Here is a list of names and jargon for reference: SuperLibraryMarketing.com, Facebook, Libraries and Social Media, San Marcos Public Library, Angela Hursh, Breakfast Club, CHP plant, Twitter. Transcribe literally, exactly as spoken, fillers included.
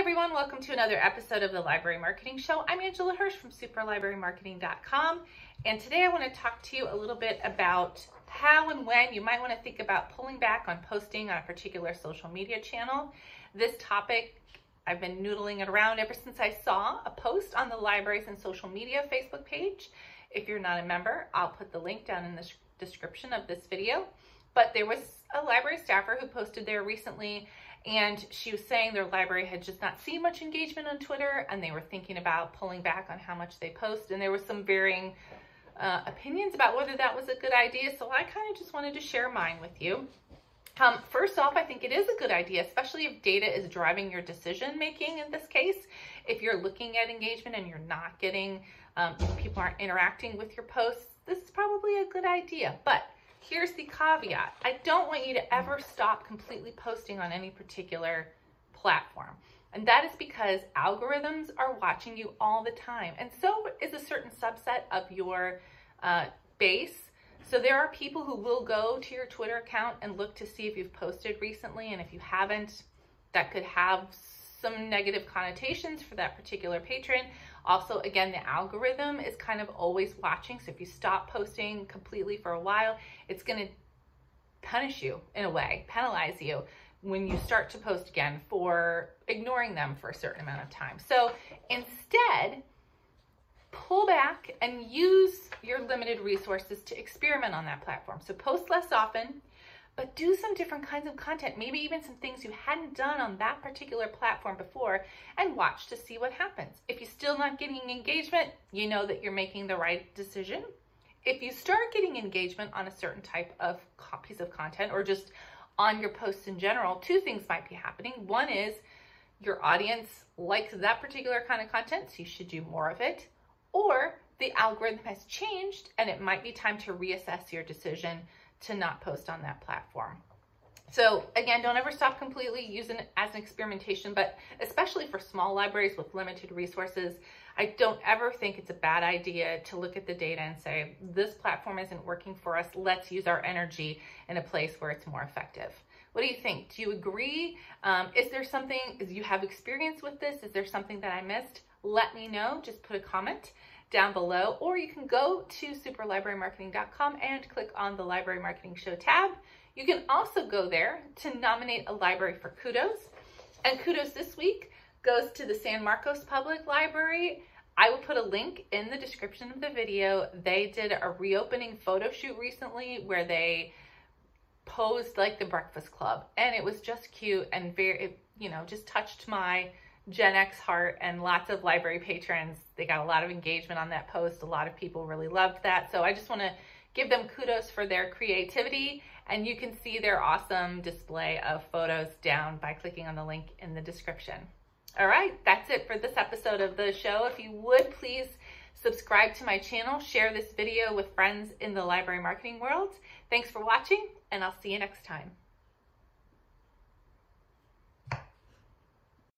everyone, welcome to another episode of the Library Marketing Show. I'm Angela Hursh from Super Library Marketing dot com, and today I want to talk to you a little bit about how and when you might want to think about pulling back on posting on a particular social media channel. This topic, I've been noodling it around ever since I saw a post on the Libraries and Social Media Facebook page. If you're not a member, I'll put the link down in the description of this video. But there was a library staffer who posted there recently, and she was saying their library had just not seen much engagement on Twitter, and they were thinking about pulling back on how much they post. And there were some varying uh, opinions about whether that was a good idea, so I kind of just wanted to share mine with you. Um, first off, I think it is a good idea, especially if data is driving your decision making in this case. If you're looking at engagement and you're not getting, um, people aren't interacting with your posts, this is probably a good idea. But here's the caveat. I don't want you to ever stop completely posting on any particular platform. And that is because algorithms are watching you all the time. And so is a certain subset of your uh, base. So there are people who will go to your Twitter account and look to see if you've posted recently. And if you haven't, that could have some negative connotations for that particular patron. Also, again, the algorithm is kind of always watching. So if you stop posting completely for a while, it's going to punish you in a way, penalize you when you start to post again for ignoring them for a certain amount of time. So instead, pull back and use your limited resources to experiment on that platform. So post less often, but do some different kinds of content, maybe even some things you hadn't done on that particular platform before, and watch to see what happens. If you're still not getting engagement, you know that you're making the right decision. If you start getting engagement on a certain type of piece of content or just on your posts in general, two things might be happening. One is your audience likes that particular kind of content, so you should do more of it. Or the algorithm has changed and it might be time to reassess your decision to not post on that platform. So again, don't ever stop completely, using it as an experimentation, but especially for small libraries with limited resources, I don't ever think it's a bad idea to look at the data and say, this platform isn't working for us, let's use our energy in a place where it's more effective. What do you think? Do you agree? Um, is there something, do you have experience with this? Is there something that I missed? Let me know, just put a comment down below, or you can go to Super Library Marketing dot com and click on the Library Marketing Show tab. You can also go there to nominate a library for kudos, and kudos this week goes to the San Marcos Public Library. I will put a link in the description of the video. They did a reopening photo shoot recently where they posed like the Breakfast Club, and it was just cute and very, it, you know, just touched my Gen X heart, and lots of library patrons. They got a lot of engagement on that post. A lot of people really loved that. So I just want to give them kudos for their creativity. And you can see their awesome display of photos down by clicking on the link in the description. All right, that's it for this episode of the show. If you would, please subscribe to my channel, share this video with friends in the library marketing world. Thanks for watching, and I'll see you next time.